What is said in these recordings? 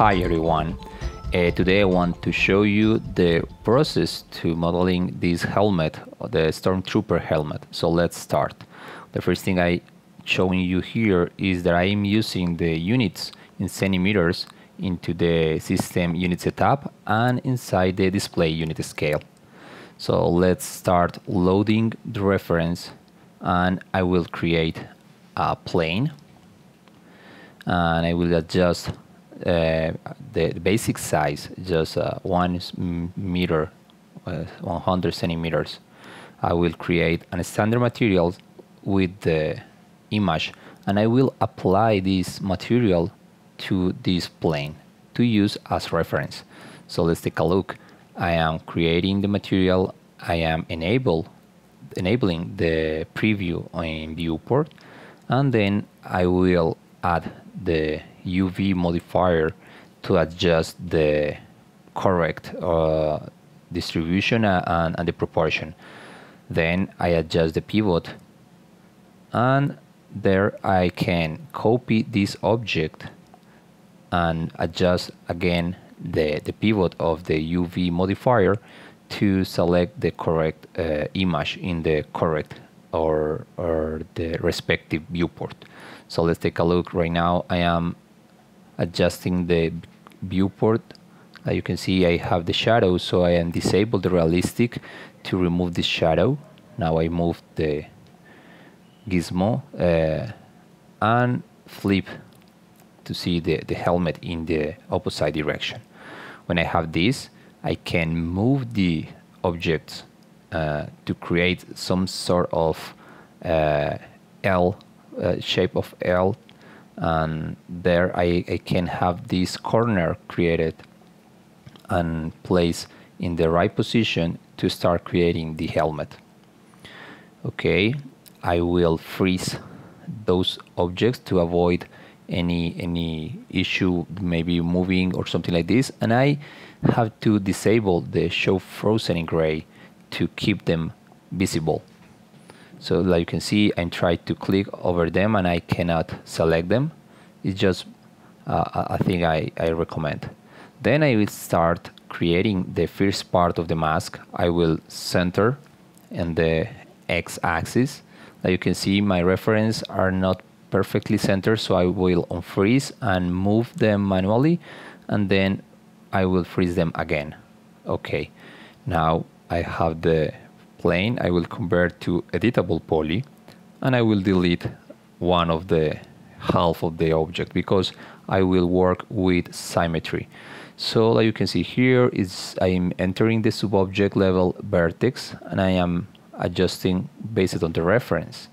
Hi everyone, today I want to show you the process to modeling this helmet, the Stormtrooper helmet. So let's start. The first thing I'm showing you here is that I am using the units in centimeters into the system unit setup and inside the display unit scale. So let's start loading the reference and I will create a plane and I will adjust the basic size, just 1 meter, 100 centimeters. I will create a standard material with the image and I will apply this material to this plane to use as reference. So let's take a look. I am creating the material. I am enabling the preview in viewport, and then I will add the UV modifier to adjust the correct distribution and the proportion. Then I adjust the pivot, and there I can copy this object and adjust again the pivot of the UV modifier to select the correct image in the correct or the respective viewport. So let's take a look. Right now I am adjusting the viewport. You can see I have the shadow, so I am disabled the realistic to remove this shadow. Now I move the gizmo and flip to see the helmet in the opposite direction. When I have this, I can move the objects to create some sort of L, shape of L, and there I can have this corner created and placed in the right position to start creating the helmet. Okay, I will freeze those objects to avoid any issue, maybe moving or something like this, and I have to disable the show frozen in gray to keep them visible. So like you can see, I'm trying to click over them and I cannot select them. It's just a thing I recommend. Then I will start creating the first part of the mask. I will center in the x-axis. Like you can see, my references are not perfectly centered, so I will unfreeze and move them manually, and then I will freeze them again. Okay, now I have the plane. I will convert to editable poly and I will delete one of the half of the object because I will work with symmetry. So like you can see here, I'm entering the sub-object level vertex and I am adjusting based on the reference.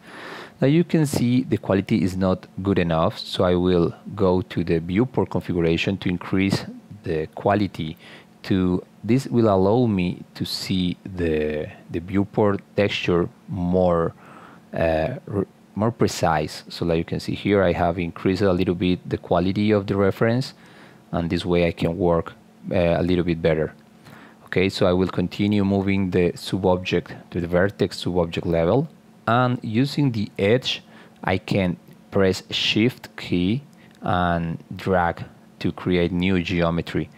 Now you can see the quality is not good enough, so I will go to the viewport configuration to increase the quality. This will allow me to see the viewport texture more precise. So like you can see here, I have increased a little bit the quality of the reference, and this way I can work a little bit better. Okay, so I will continue moving the sub-object to the vertex sub-object level. And using the edge, I can press Shift key and drag to create new geometry.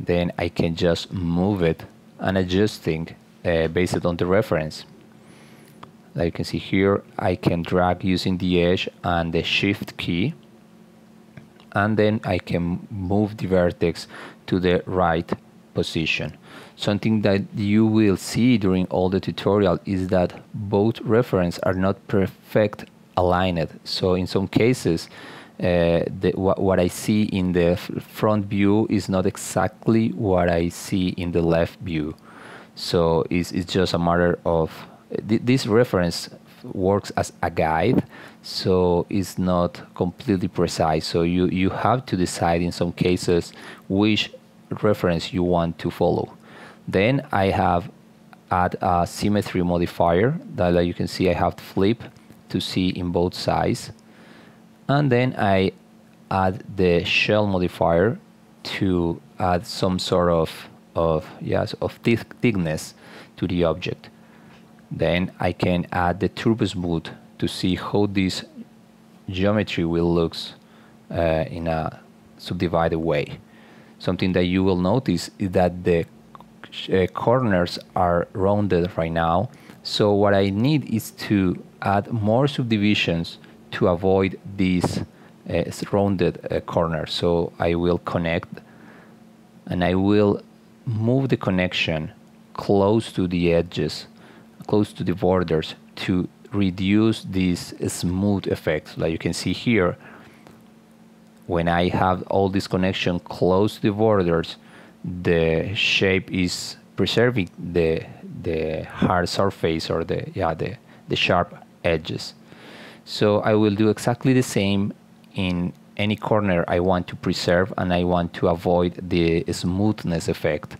Then I can just move it and adjusting based on the reference. Like you can see here, I can drag using the edge and the Shift key, and then I can move the vertex to the right position. Something that you will see during all the tutorial is that both references are not perfect aligned. So in some cases, what I see in the front view is not exactly what I see in the left view. So it's just a matter of this reference works as a guide, so it's not completely precise. So you have to decide in some cases which reference you want to follow. Then I have add a symmetry modifier that, like you can see, I have to flip to see in both sides, and then I add the shell modifier to add some sort of thickness to the object. Then I can add the Turbosmooth to see how this geometry will look in a subdivided way. something that you will notice is that the corners are rounded right now. So what I need is to add more subdivisions to avoid these rounded corners. So I will connect and I will move the connection close to the edges, close to the borders, to reduce these smooth effects. Like you can see here, when I have all this connection close to the borders, the shape is preserving the hard surface, or the sharp edges. So I will do exactly the same in any corner I want to preserve, and I want to avoid the smoothness effect.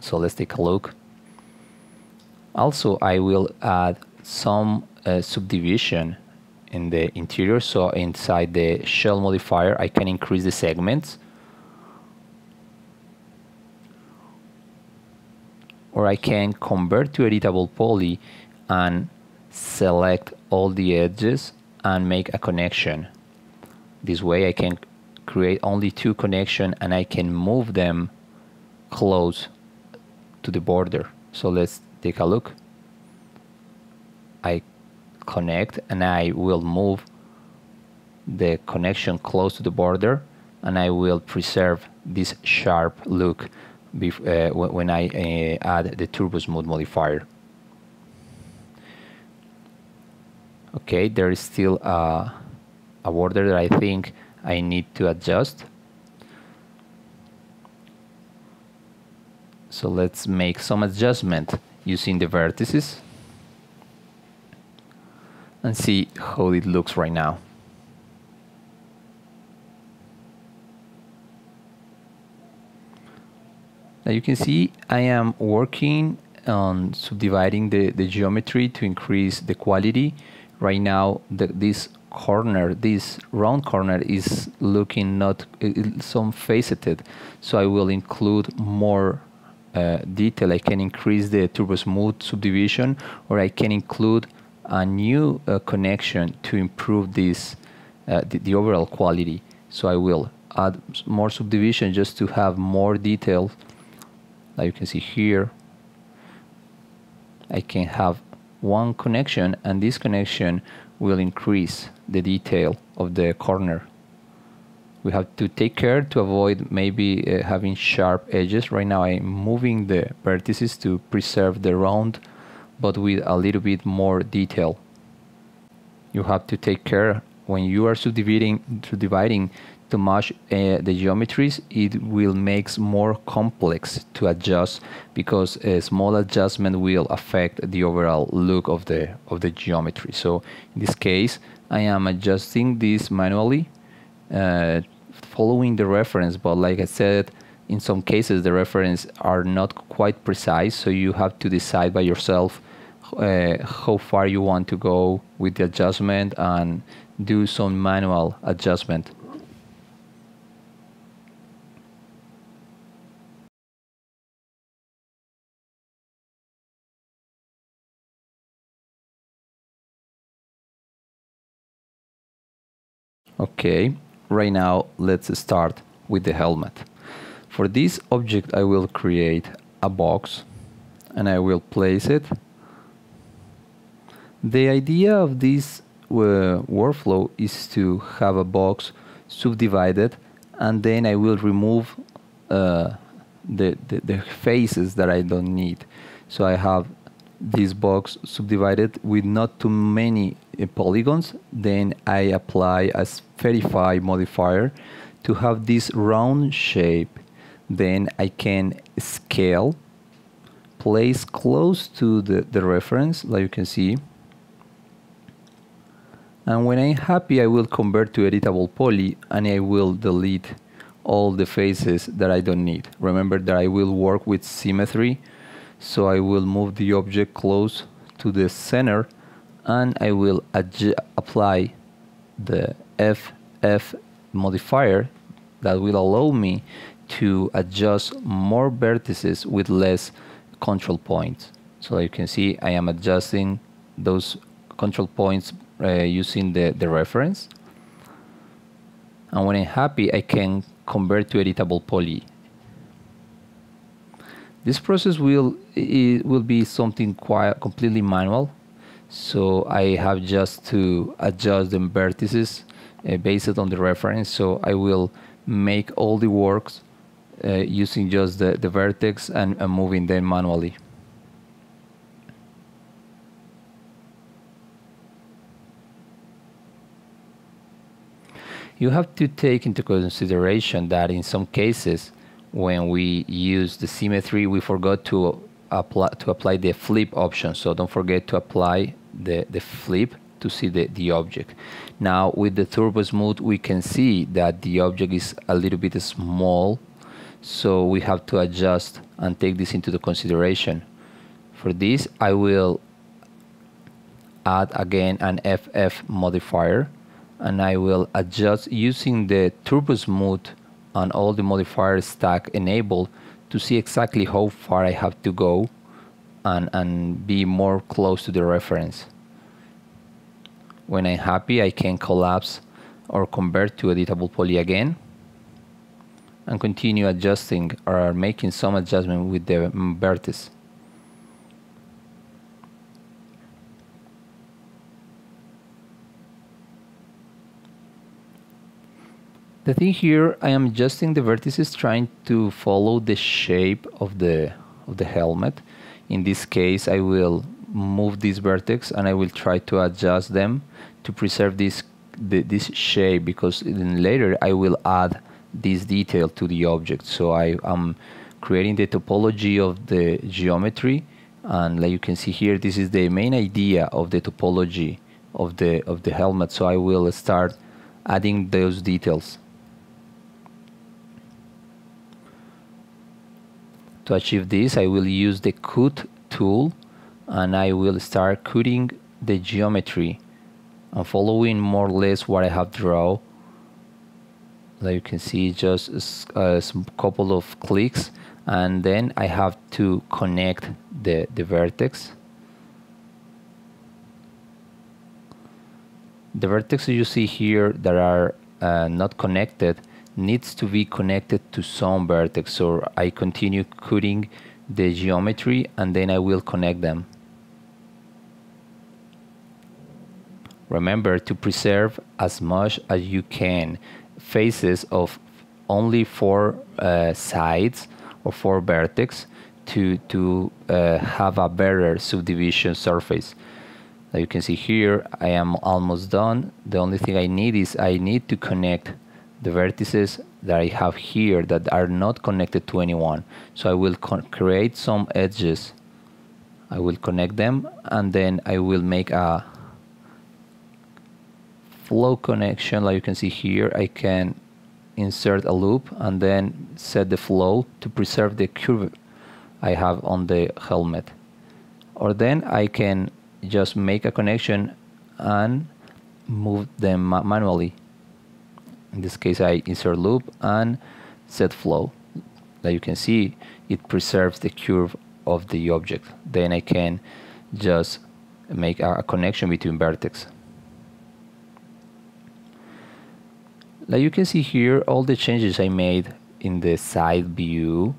So let's take a look. Also, I will add some subdivision in the interior. So inside the shell modifier, I can increase the segments, or I can convert to editable poly and select all the edges and make a connection. This way I can create only two connections and I can move them close to the border. So let's take a look. I connect and I will move the connection close to the border, and I will preserve this sharp look when I add the Turbosmooth modifier. Okay, there is still a border that I think I need to adjust. So let's make some adjustment using the vertices and see how it looks right now. Now you can see I am working on subdividing the geometry to increase the quality. Right now, this round corner is looking not some faceted, so I will include more detail. I can increase the Turbosmooth subdivision, or I can include a new connection to improve this the overall quality. So I will add more subdivision just to have more detail. Like you can see here, I can have one connection, and this connection will increase the detail of the corner. We have to take care to avoid maybe having sharp edges. Right now I'm moving the vertices to preserve the round, but with a little bit more detail. You have to take care when you are subdividing too much the geometries. It will make more complex to adjust, because a small adjustment will affect the overall look of the geometry. So in this case, I am adjusting this manually, following the reference, but like I said, in some cases the references are not quite precise, so you have to decide by yourself how far you want to go with the adjustment and do some manual adjustment. Okay, right now let's start with the helmet. For this object I will create a box and I will place it. The idea of this workflow is to have a box subdivided, and then I will remove the faces that I don't need. So I have this box subdivided with not too many polygons. Then I apply a Spherify modifier to have this round shape. Then I can scale, place close to the reference, like you can see. And when I'm happy, I will convert to editable poly and I will delete all the faces that I don't need. Remember that I will work with symmetry, so I will move the object close to the center, and I will apply the FF modifier that will allow me to adjust more vertices with less control points. So you can see I am adjusting those control points using the reference. And when I'm happy, I can convert to editable poly. This process will be something quite completely manual. So I have just to adjust the vertices based on the reference. So I will make all the works using just the vertex and moving them manually. You have to take into consideration that in some cases, when we use the symmetry, we forgot to apply the flip option. So don't forget to apply the flip to see the object. Now with the Turbosmooth, we can see that the object is a little bit small. So we have to adjust and take this into the consideration. For this, I will add again an FF modifier, and I will adjust using the Turbosmooth and all the modifier stack enabled to see exactly how far I have to go and be more close to the reference. When I'm happy, I can collapse or convert to editable poly again and continue adjusting or making some adjustment with the vertex. The thing here, I am adjusting the vertices, trying to follow the shape of the helmet. In this case, I will move this vertex and I will try to adjust them to preserve this shape, because then later I will add this detail to the object. So I am creating the topology of the geometry, and like you can see here, this is the main idea of the topology of the helmet. So I will start adding those details. To achieve this, I will use the Cut tool and I will start cutting the geometry and following more or less what I have drawn. Like you can see, just a couple of clicks, and then I have to connect the vertex. The vertexes you see here that are not connected needs to be connected to some vertex, or I continue cutting the geometry and then I will connect them. Remember to preserve as much as you can faces of only 4 sides or 4 vertex to have a better subdivision surface. As you can see here, I am almost done. The only thing I need is I need to connect the vertices that I have here that are not connected to anyone. So I will create some edges. I will connect them, and then I will make a flow connection. Like you can see here, I can insert a loop and then set the flow to preserve the curve I have on the helmet. Or then I can just make a connection and move them manually. In this case, I insert loop and set flow. Like you can see, it preserves the curve of the object. Then I can just make a connection between vertex. Like you can see here, all the changes I made in the side view,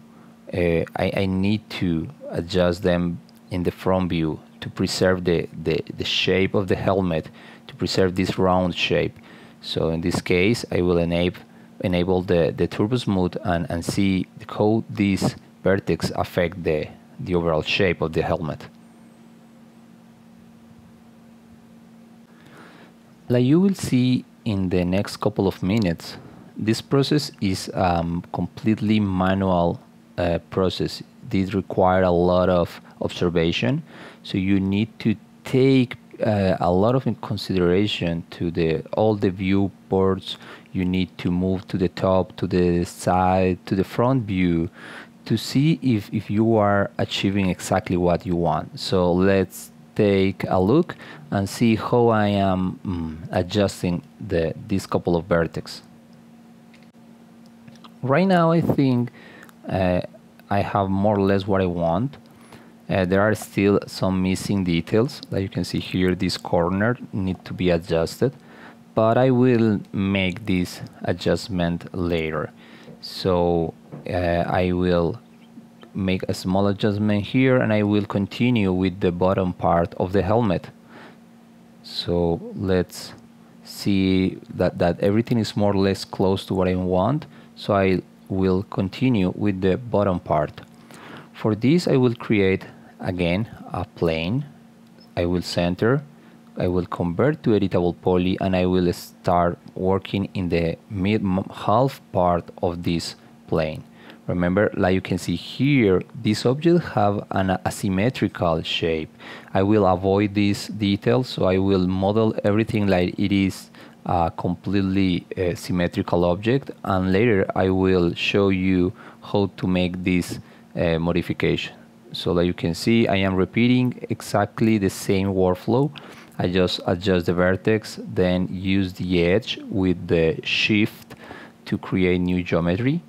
I need to adjust them in the front view to preserve the shape of the helmet, to preserve this round shape. So in this case, I will enable the Turbosmooth and see how these vertex affect the overall shape of the helmet. Like you will see in the next couple of minutes, this process is a completely manual process. This requires a lot of observation, so you need to take a lot of consideration to all the viewports. You need to move to the top, to the side, to the front view to see if you are achieving exactly what you want. So let's take a look and see how I am adjusting these couple of vertices. Right now, I think I have more or less what I want. There are still some missing details. Like you can see here, this corner needs to be adjusted. but I will make this adjustment later. So I will make a small adjustment here, and I will continue with the bottom part of the helmet. So let's see that everything is more or less close to what I want. So I will continue with the bottom part. For this, I will create again a plane. I will center, I will convert to editable poly, and I will start working in the mid-half part of this plane. Remember, like you can see here, this object have an asymmetrical shape. I will avoid these details, so I will model everything like it is a completely symmetrical object, and later I will show you how to make this modification. So like you can see, I am repeating exactly the same workflow. I just adjust the vertex, then use the edge with the shift to create new geometry.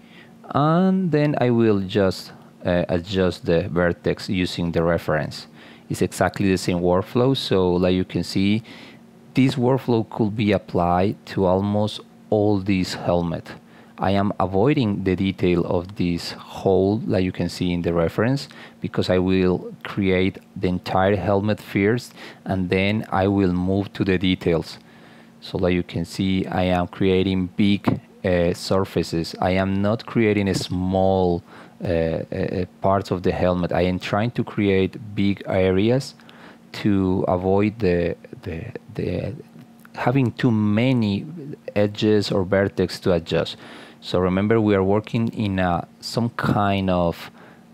And then I will just adjust the vertex using the reference. It's exactly the same workflow. So like you can see, this workflow could be applied to almost all this helmet. I am avoiding the detail of this hole that you can see in the reference, because I will create the entire helmet first, and then I will move to the details. So that you can see, I am creating big surfaces. I am not creating a small parts of the helmet. I am trying to create big areas to avoid the having too many edges or vertex to adjust. So remember, we are working in some kind of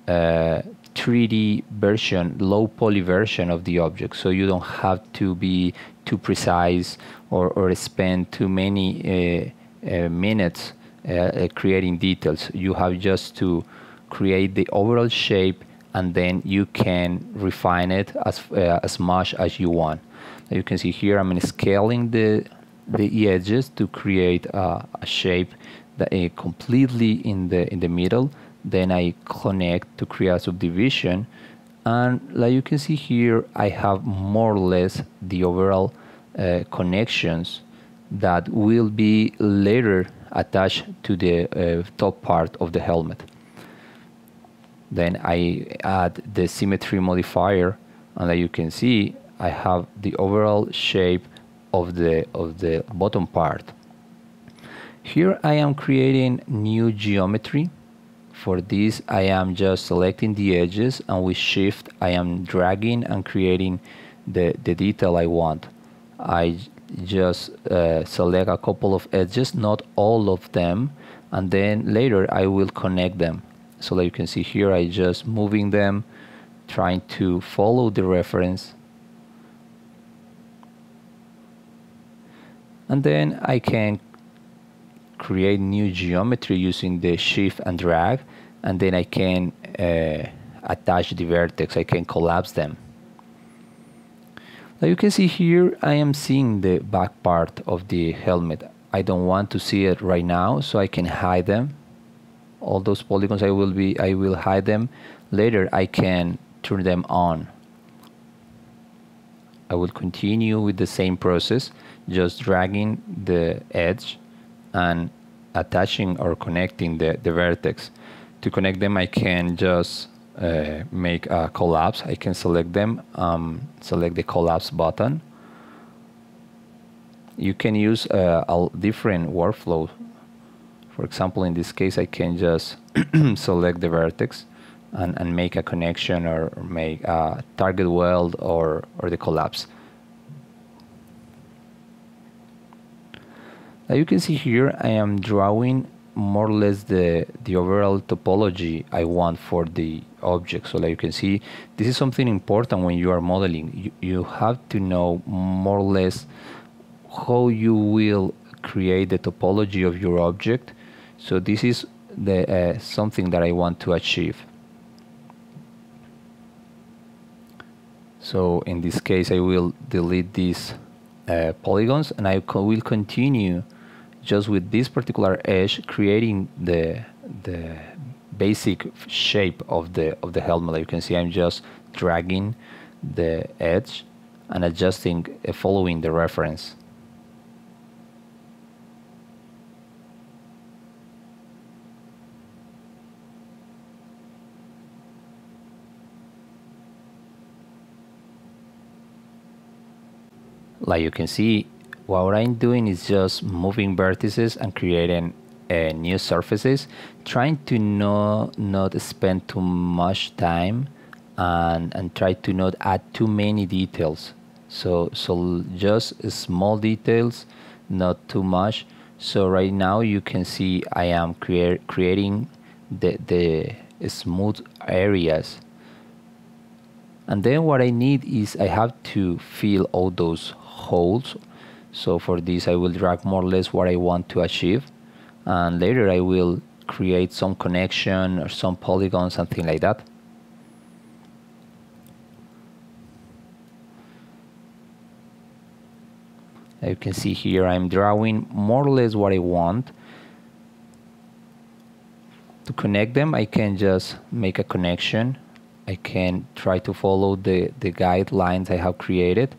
3D version, low poly version of the object, so you don't have to be too precise or spend too many minutes creating details. You have just to create the overall shape, and then you can refine it as much as you want. You can see here I'm scaling the edges to create a shape that is completely in the middle. Then I connect to create a subdivision, and like you can see here, I have more or less the overall connections that will be later attached to the top part of the helmet. Then I add the symmetry modifier, and like you can see, I have the overall shape of the bottom part. Here I am creating new geometry. For this, I am just selecting the edges, and with shift I am dragging and creating the detail I want. I just select a couple of edges, not all of them, and then later I will connect them. So that you can see here, I just moving them, trying to follow the reference. And then I can create new geometry using the shift and drag, and then I can attach the vertex, I can collapse them. Now you can see here, I am seeing the back part of the helmet. I don't want to see it right now, so I can hide them. All those polygons I will hide them. Later I can turn them on. I will continue with the same process, just dragging the edge and attaching or connecting the vertex. To connect them, I can just make a collapse. I can select them, select the collapse button. You can use a different workflow. For example, in this case, I can just select the vertex and make a connection, or make a target weld or the collapse. Now you can see here, I am drawing more or less the overall topology I want for the object. So like you can see, this is something important when you are modeling. You have to know more or less how you will create the topology of your object. So this is something that I want to achieve. So in this case, I will delete these polygons, and I will continue just with this particular edge, creating the basic shape of the helmet. You can see I'm just dragging the edge and adjusting, following the reference. like you can see, what I'm doing is just moving vertices and creating new surfaces, trying to not spend too much time and try to not add too many details. So just small details, not too much. So right now you can see I am creating the smooth areas. And then what I need is I have to fill all those holes. So for this I will drag more or less what I want to achieve, and later I will create some connection or some polygon, something like that. As you can see here, I'm drawing more or less what I want. To connect them, I can just make a connection. I can try to follow the guidelines I have created.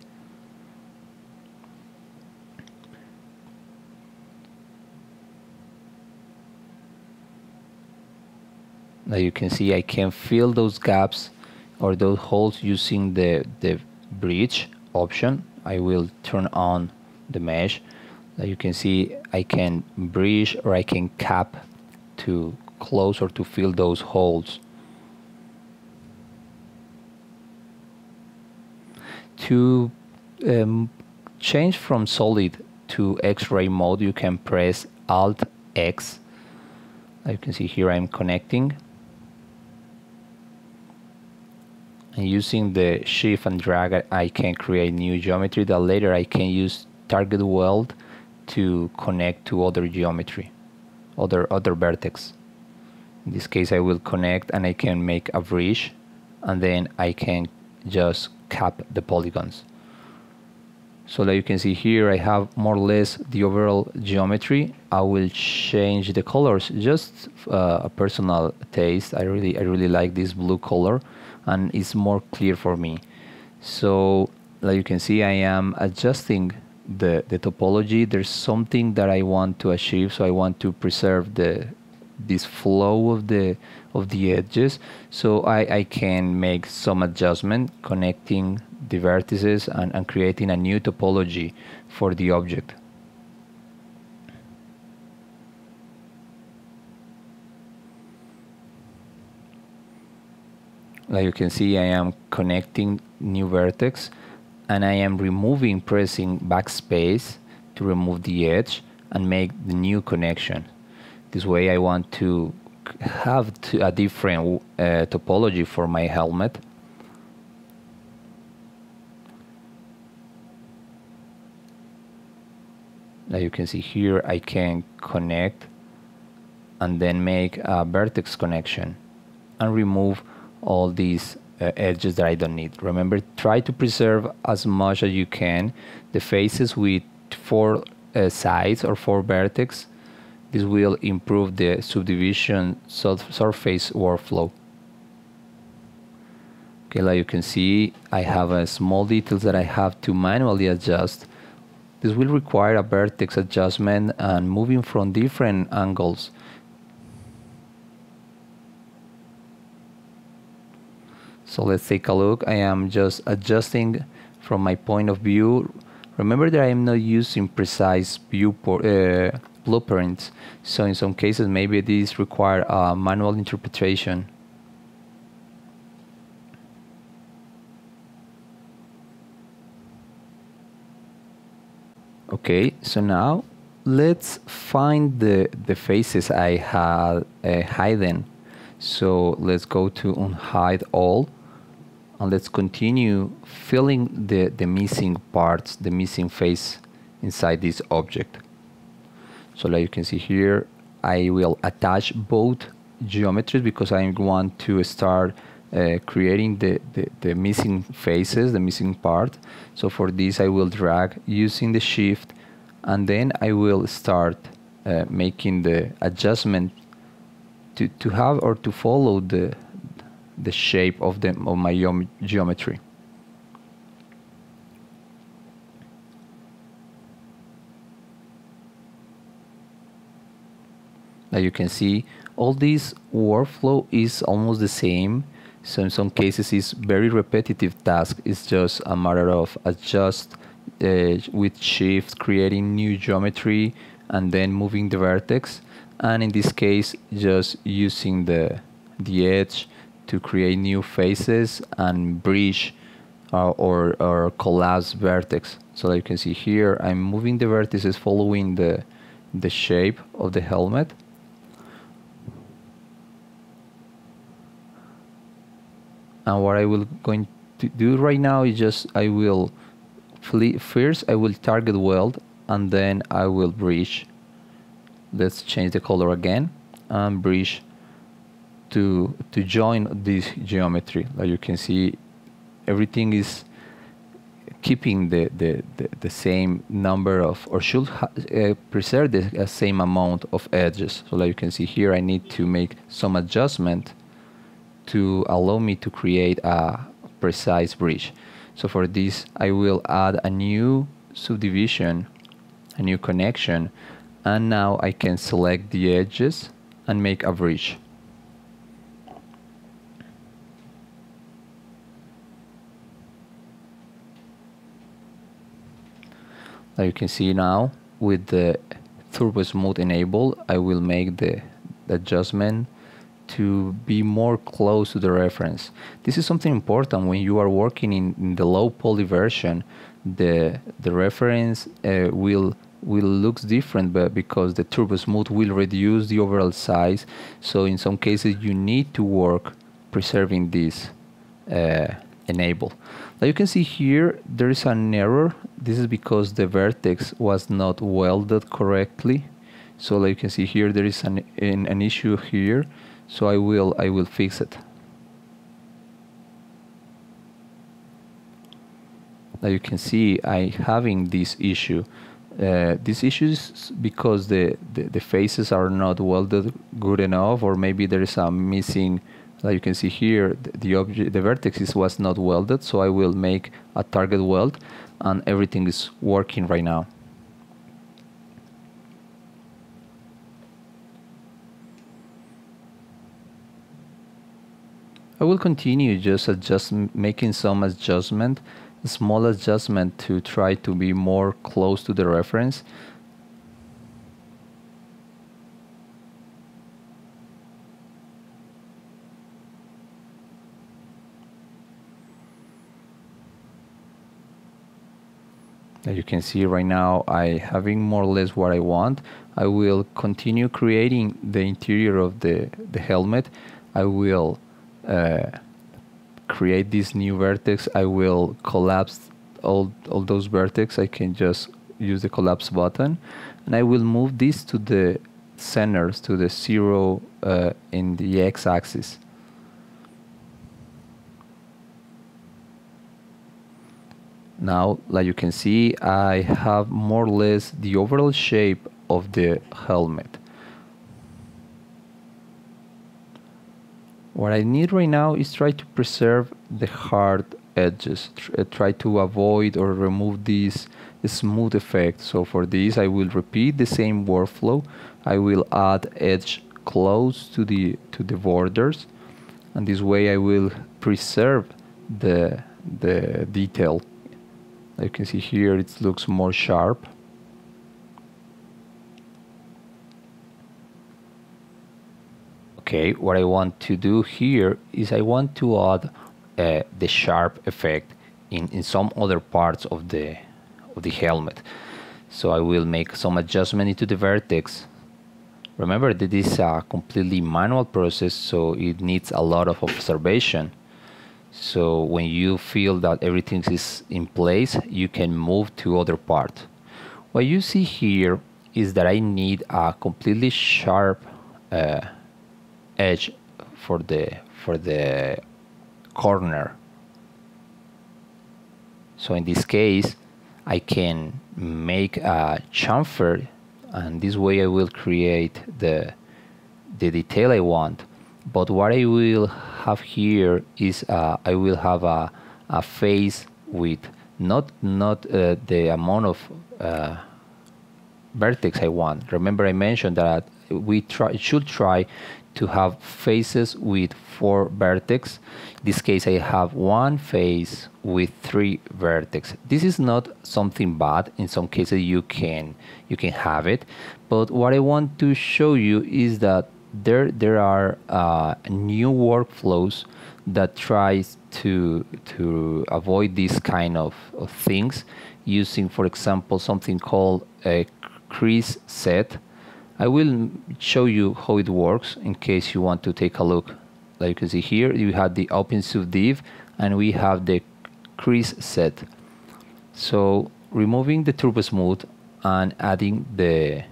Now you can see I can fill those gaps or those holes using the bridge option. I will turn on the mesh. Now you can see I can bridge or I can cap to close or to fill those holes. To change from solid to X-ray mode, you can press Alt X. Now you can see here I'm connecting, and using the shift and drag I can create new geometry that later I can use target weld to connect to other geometry, other vertex. In this case I will connect and I can make a bridge, and then I can just cap the polygons. So that you can see here I have more or less the overall geometry. I will change the colors, just a personal taste. I really like this blue color, and it's more clear for me. So like you can see, I am adjusting the topology. There's something that I want to achieve, so I want to preserve this flow of the edges. So I can make some adjustment, connecting the vertices and creating a new topology for the object. Like you can see, I am connecting new vertex, and I am removing, pressing backspace to remove the edge and make the new connection. This way I want to have a different topology for my helmet. Like you can see here, I can connect and then make a vertex connection and remove all these edges that I don't need. Remember, try to preserve as much as you can the faces with four sides or four vertices. This will improve the subdivision surface workflow. Okay, like you can see, I have small details that I have to manually adjust. This will require a vertex adjustment and moving from different angles. So let's take a look. I am just adjusting from my point of view. Remember that I am not using precise blueprints, so in some cases maybe these require manual interpretation. Okay, so now let's find the faces I had hidden. So let's go to unhide all, and let's continue filling the missing parts, the missing face inside this object. So like you can see here, I will attach both geometries because I want to start creating the missing faces, the missing part. So for this I will drag using the shift, and then I will start making the adjustment to have or to follow the shape of my geometry. As you can see, all this workflow is almost the same. So in some cases it's very repetitive task. It's just a matter of adjust with shift, creating new geometry and then moving the vertex, and in this case just using the edge to create new faces and bridge or collapse vertex. So that you can see here, I'm moving the vertices following the shape of the helmet. And what I will going to do right now is just I will target weld and then I will bridge. Let's change the color again and bridge to join this geometry. Like you can see, everything is keeping the same number of, or should preserve the same amount of edges. So like you can see here, I need to make some adjustment to allow me to create a precise bridge. So for this, I will add a new subdivision, a new connection, and now I can select the edges and make a bridge. As you can see now, with the Turbosmooth enabled, I will make the adjustment to be more close to the reference. This is something important when you are working in the low poly version. The reference will look different, but because the Turbosmooth will reduce the overall size. So in some cases you need to work preserving this enable. Now you can see here there is an error. This is because the vertex was not welded correctly. So like you can see here there is an issue here. So I will fix it. Now you can see I having this issue. This issue is because the faces are not welded good enough, or maybe there is a missing. Like you can see here, the vertices was not welded, so I will make a target weld, and everything is working right now. I will continue just making some adjustment, small adjustment, to try to be more close to the reference. As you can see right now, I having more or less what I want. I will continue creating the interior of the helmet. I will create this new vertex. I will collapse all those vertices. I can just use the collapse button, and I will move this to the centers, to the zero in the x-axis. Now, like you can see, I have more or less the overall shape of the helmet. What I need right now is try to preserve the hard edges, try to avoid or remove this smooth effect. So for this, I will repeat the same workflow. I will add edge close to the borders, and this way I will preserve the detail. You can see here it looks more sharp. Okay, what I want to do here is I want to add the sharp effect in some other parts of the helmet. So I will make some adjustment into the vertex. Remember that this is a completely manual process, so it needs a lot of observation. So when you feel that everything is in place, you can move to other part. What you see here is that I need a completely sharp edge for the corner. So in this case, I can make a chamfer, and this way I will create the detail I want. But what I will have here is I will have a face with not the amount of vertex I want. Remember I mentioned that we should try to have faces with 4 vertices. In this case, I have one face with 3 vertices. This is not something bad. In some cases, you can have it. But what I want to show you is that there are new workflows that tries to avoid these kind of things using, for example, something called a Crease Set. I will show you how it works in case you want to take a look. Like you can see here, you have the OpenSubdiv and we have the Crease Set. So removing the Turbosmooth and adding the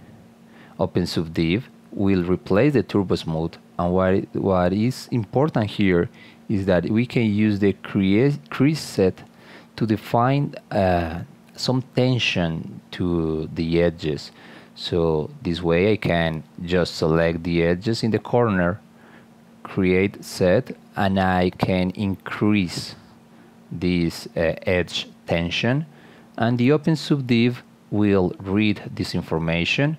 OpenSubdiv will replace the Turbosmooth. And what is important here is that we can use the Crease Set to define some tension to the edges. So this way I can just select the edges in the corner, create set, and I can increase this edge tension. And the OpenSubdiv will read this information.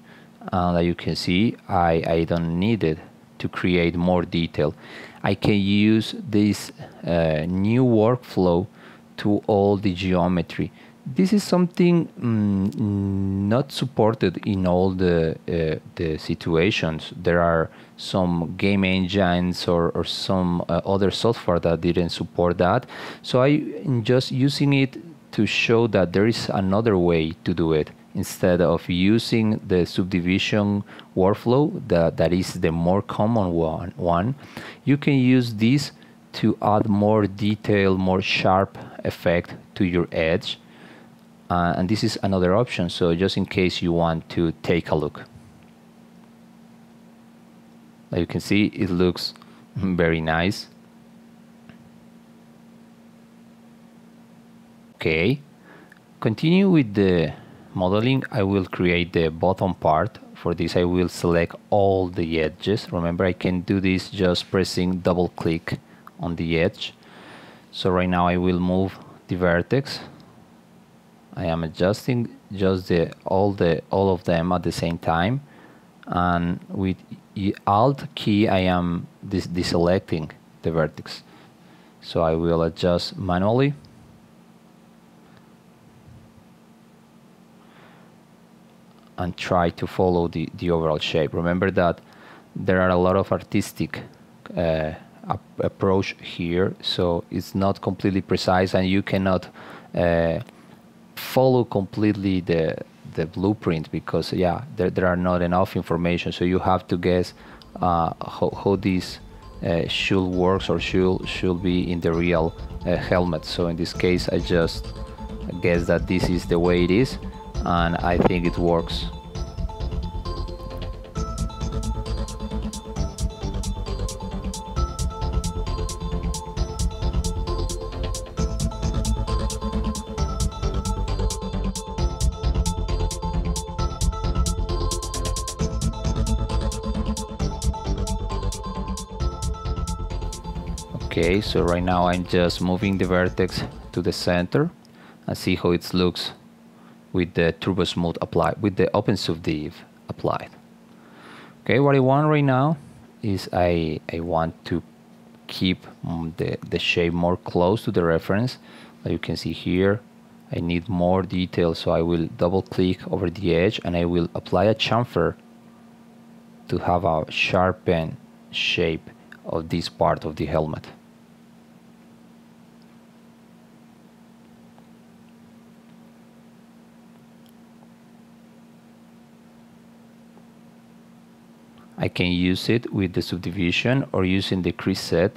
And as you can see, I don't need it to create more detail. I can use this new workflow to all the geometry. This is something not supported in all the situations. There are some game engines or some other software that didn't support that. So I'm just using it to show that there is another way to do it instead of using the subdivision workflow that is the more common one. You can use this to add more detail, more sharp effect to your edge. And this is another option, so just in case you want to take a look. Like you can see, it looks very nice. Okay, continue with the modeling. I will create the bottom part. For this, I will select all the edges. Remember, I can do this just pressing double click on the edge. So right now I will move the vertex. I am adjusting just all of them at the same time, and with Alt key I am deselecting the vertex. So I will adjust manually. And try to follow the overall shape. Remember that there are a lot of artistic approach here, so it's not completely precise and you cannot follow completely the blueprint because there are not enough information, so you have to guess how this should work or should be in the real helmet. So in this case I just guess that this is the way it is and I think it works. Okay, so right now I'm just moving the vertex to the center and see how it looks with the Turbosmooth applied, with the OpenSubdiv applied. Okay, what I want right now is I want to keep the shape more close to the reference. As you can see here, I need more detail, so I will double click over the edge and I will apply a chamfer to have a sharpened shape of this part of the helmet. I can use it with the subdivision or using the Crease Set.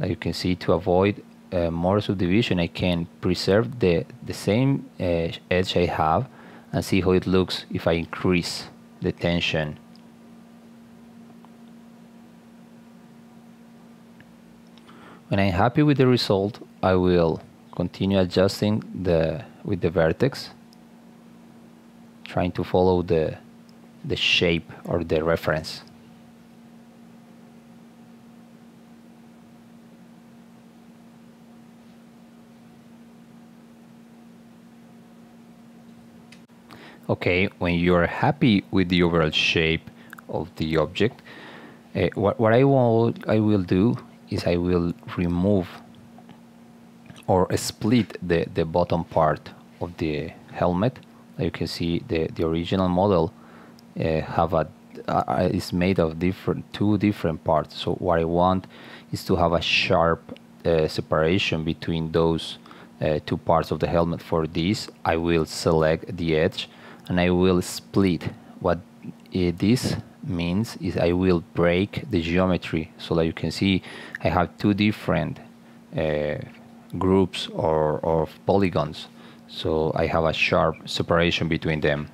Like you can see, to avoid more subdivision, I can preserve the same edge I have and see how it looks if I increase the tension. When I'm happy with the result, I will continue adjusting with the vertex, trying to follow the shape or the reference. Okay, when you're happy with the overall shape of the object, What I will do is I will remove or split the bottom part of the helmet. You can see the original model have is made of two different parts. So what I want is to have a sharp separation between those two parts of the helmet. For this, I will select the edge and I will split. What this means is I will break the geometry so that you can see I have two different groups or polygons. So I have a sharp separation between them.